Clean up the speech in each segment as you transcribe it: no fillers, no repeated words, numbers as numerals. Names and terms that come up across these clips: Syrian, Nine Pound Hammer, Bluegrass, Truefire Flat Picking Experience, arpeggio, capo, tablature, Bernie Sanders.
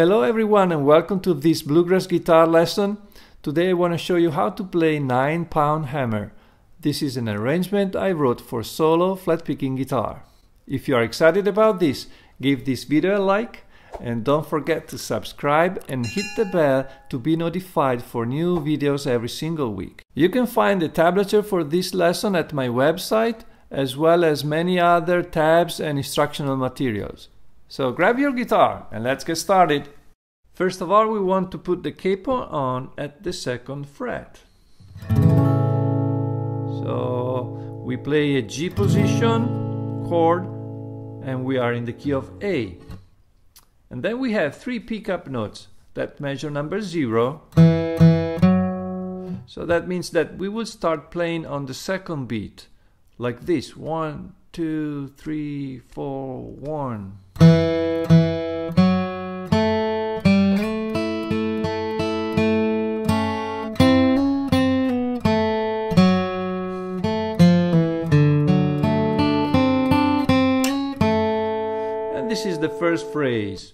Hello everyone and welcome to this bluegrass guitar lesson. Today I want to show you how to play 9 pound hammer. This is an arrangement I wrote for solo flat picking guitar. If you are excited about this, give this video a like and don't forget to subscribe and hit the bell to be notified for new videos every single week. You can find the tablature for this lesson at my website as well as many other tabs and instructional materials. So grab your guitar and let's get started. First of all, we want to put the capo on at the 2nd fret. So we play a G position chord and we are in the key of A. And then we have 3 pickup notes that measure number 0. So that means that we will start playing on the 2nd beat like this. 1, 2, 3, 4, 1. And this is the first phrase.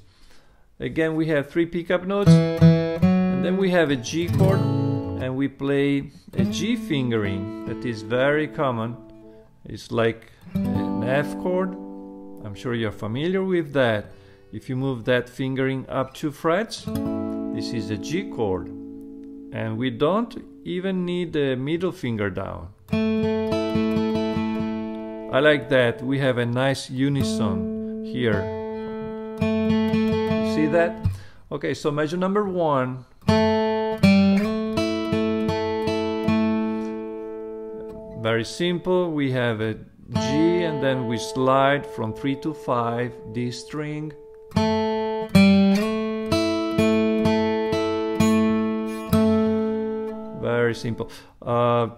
Again, we have 3 pickup notes, and then we have a G chord, and we play a G fingering that is very common. It's like an F chord. I'm sure you're familiar with that. If you move that fingering up 2 frets, this is a G chord. And we don't even need the middle finger down. I like that. We have a nice unison here. You see that? Okay, so measure number 1. Very simple, we have a G and then we slide from 3 to 5, D string. Very simple.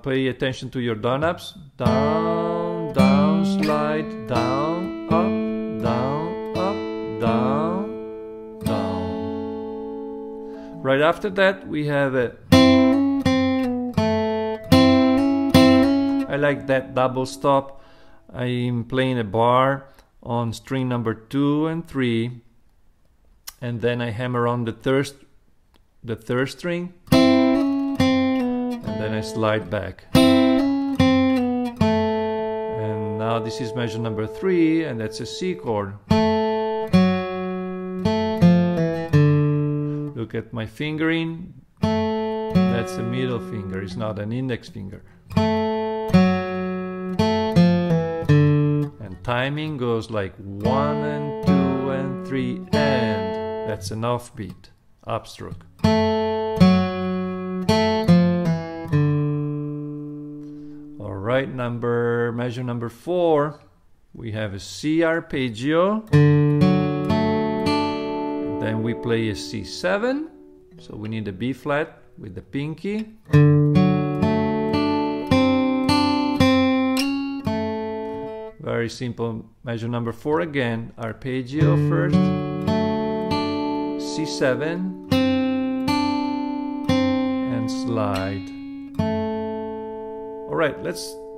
Pay attention to your down ups. Down, down, slide, down, up, down, up, down, down. Right after that we have a I like that double stop. I'm playing a bar on string number 2 and 3, and then I hammer on the third string, and then I slide back. And now this is measure number 3, and that's a C chord. Look at my fingering. That's a middle finger, it's not an index finger. Timing goes like 1 and 2 and 3 and that's an offbeat, upstroke. Alright, measure number 4, we have a C arpeggio, then we play a C7, so we need a B flat with the pinky. Very simple. Measure number 4 again, arpeggio first, C7, and slide. Alright,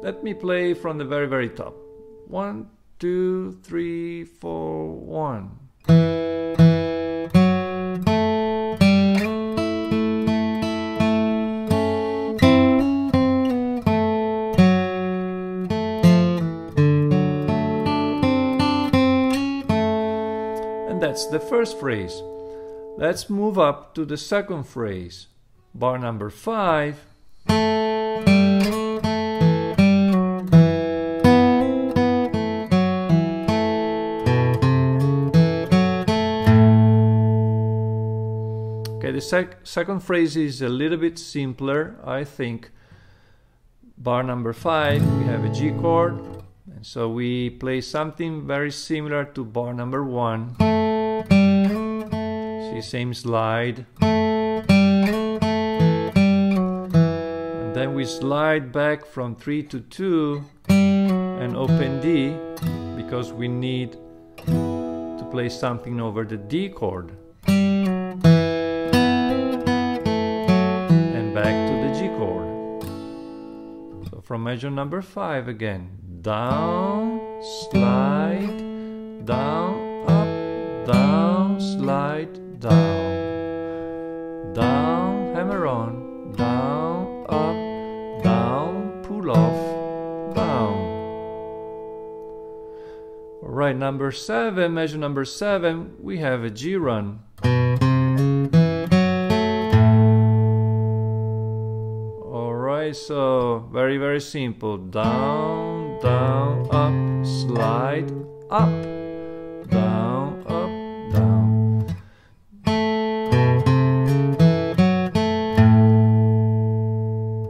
let me play from the very, very top. 1, 2, 3, 4, 1. That's the first phrase. Let's move up to the 2nd phrase, bar number 5. Okay, the second phrase is a little bit simpler, I think. Bar number 5, we have a G chord, and so we play something very similar to bar number 1. See, same slide, and then we slide back from 3 to 2 and open D because we need to play something over the D chord and back to the G chord. So from measure number 5 again, down, slide, down, up, down, slide, down. by number 7, measure number 7, we have a G run. Alright, so very simple. Down, down, up, slide, up, down, up, down.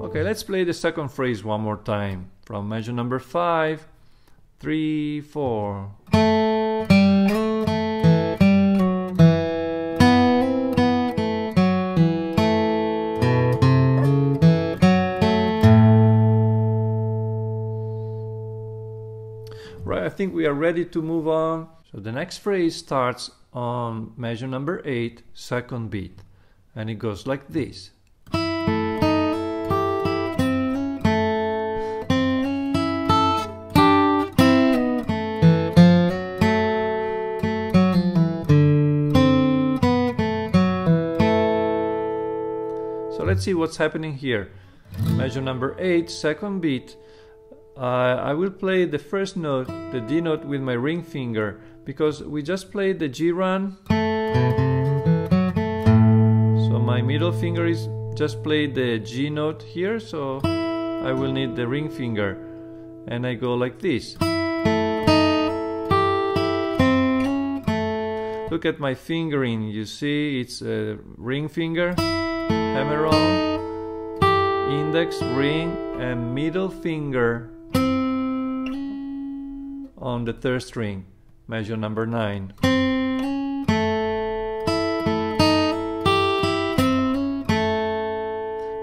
Okay, let's play the second phrase one more time. From measure number 5. 3, 4. Right, I think we are ready to move on. So the next phrase starts on measure number 8, second beat, and it goes like this. So let's see what's happening here. Measure number 8, second beat. I will play the first note, the D note, with my ring finger, because we just played the G run. So my middle finger is just played the G note here, so I will need the ring finger. And I go like this. Look at my fingering, you see it's a ring finger. Hammer on, index, ring, and middle finger on the third string, measure number 9.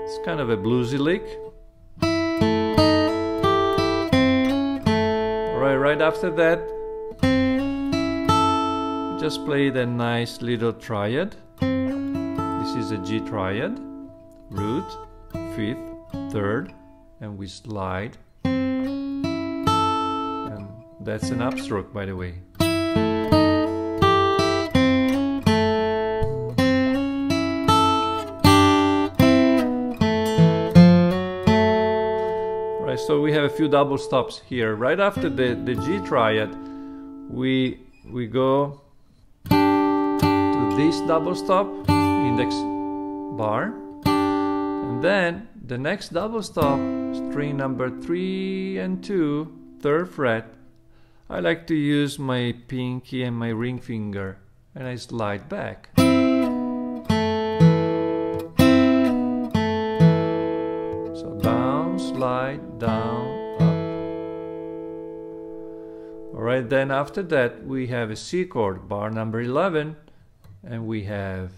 It's kind of a bluesy lick. Alright, right after that, we just play the nice little triad. This is a G triad, root, fifth, third, and we slide, and that's an upstroke, by the way. Right, so we have a few double stops here. Right after the G triad, we go to this double stop, index bar, and then the next double stop, string number 3 and 2, 3rd fret. I like to use my pinky and my ring finger, and I slide back. So down, slide, down, up. Alright, then after that we have a C chord, bar number 11, and we have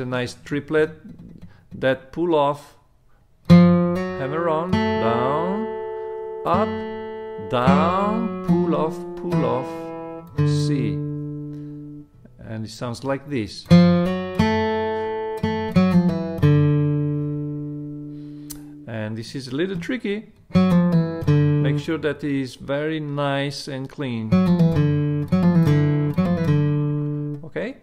a nice triplet that pull off, hammer on, down, up, down, pull off, C, and it sounds like this. And this is a little tricky. Make sure that it is very nice and clean. Okay?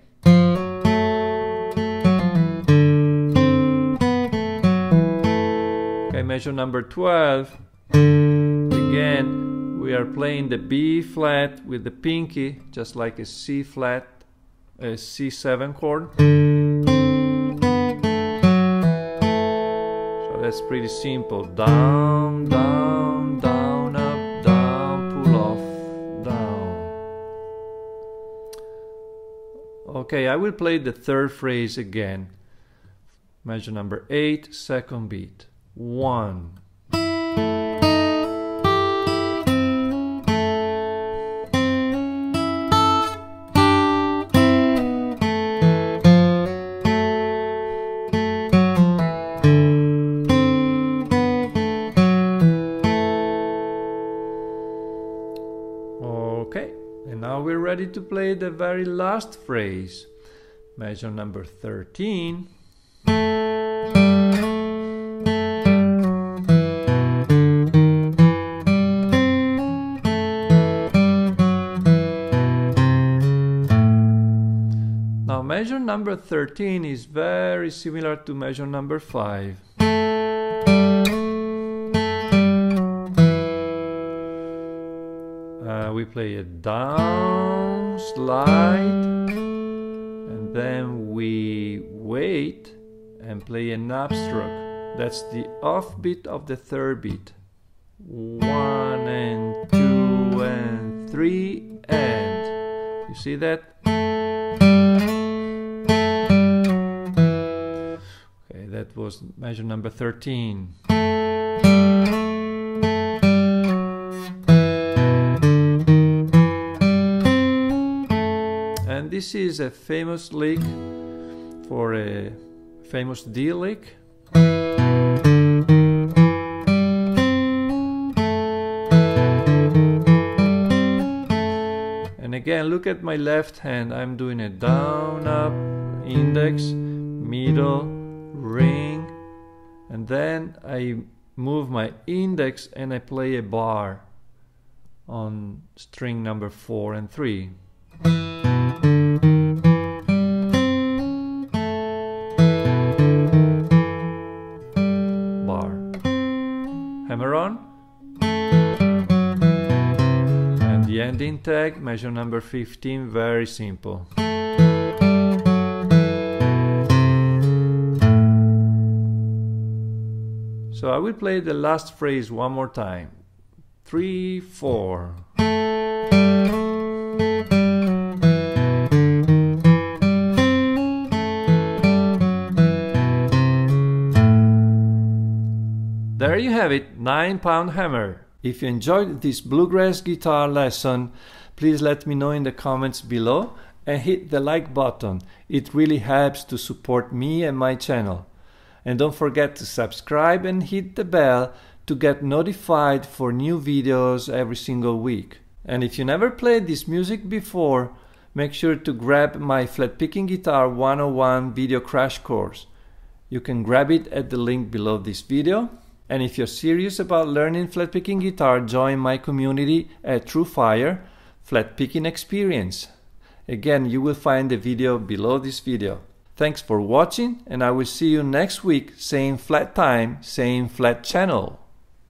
Measure number 12, again we are playing the B flat with the pinky, just like a C flat, a C7 chord. So that's pretty simple. Down, down, down, up, down, pull off, down. Okay, I will play the third phrase again. Measure number 8, second beat. 1. Okay, and now we're ready to play the very last phrase, measure number 13. Measure number 13 is very similar to measure number 5. we play it down, slide, and then we wait and play a knob stroke. That's the off beat of the third beat. 1 and 2 and 3 and. You see that? Okay, that was measure number 13. And this is a famous lick for a famous D lick. And again, look at my left hand. I'm doing a down, up, index, middle, ring, and then I move my index and I play a bar on string number 4 and 3. Ending tag, measure number 15, very simple. So I will play the last phrase one more time. 3, 4. There you have it, 9 pound hammer. If you enjoyed this bluegrass guitar lesson, please let me know in the comments below and hit the like button. It really helps to support me and my channel. And don't forget to subscribe and hit the bell to get notified for new videos every single week. And if you never played this music before, make sure to grab my Flat Picking Guitar 101 video crash course. You can grab it at the link below this video. And if you're serious about learning flat picking guitar, join my community at Truefire Flat Picking Experience. Again, you will find the video below this video. Thanks for watching, and I will see you next week, same flat time, same flat channel.